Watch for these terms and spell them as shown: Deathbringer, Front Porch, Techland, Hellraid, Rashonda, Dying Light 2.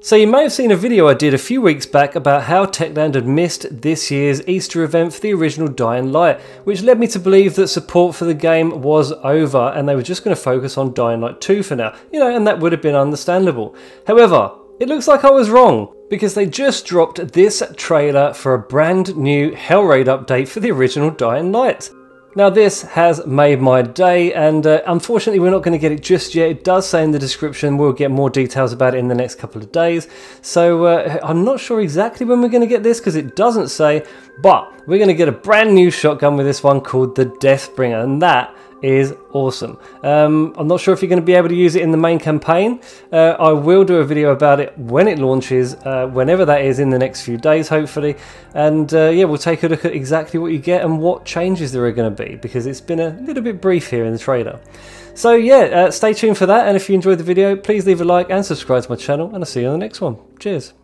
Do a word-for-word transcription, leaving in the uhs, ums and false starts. So you may have seen a video I did a few weeks back about how Techland had missed this year's Easter event for the original Dying Light, which led me to believe that support for the game was over and they were just going to focus on Dying Light two for now, you know, and that would have been understandable. However, it looks like I was wrong, because they just dropped this trailer for a brand new Hellraid update for the original Dying Light. Now this has made my day, and uh, unfortunately we're not going to get it just yet. It does say in the description we'll get more details about it in the next couple of days. So uh, I'm not sure exactly when we're going to get this because it doesn't say, but we're going to get a brand new shotgun with this one called the Deathbringer, and that is awesome. Um, I'm not sure if you're going to be able to use it in the main campaign. Uh, I will do a video about it when it launches, uh, whenever that is in the next few days hopefully. And uh, yeah, we'll take a look at exactly what you get and what changes there are going to be, because it's been a little bit brief here in the trailer. So yeah, uh, stay tuned for that, and if you enjoyed the video please leave a like and subscribe to my channel, and I'll see you on the next one. Cheers.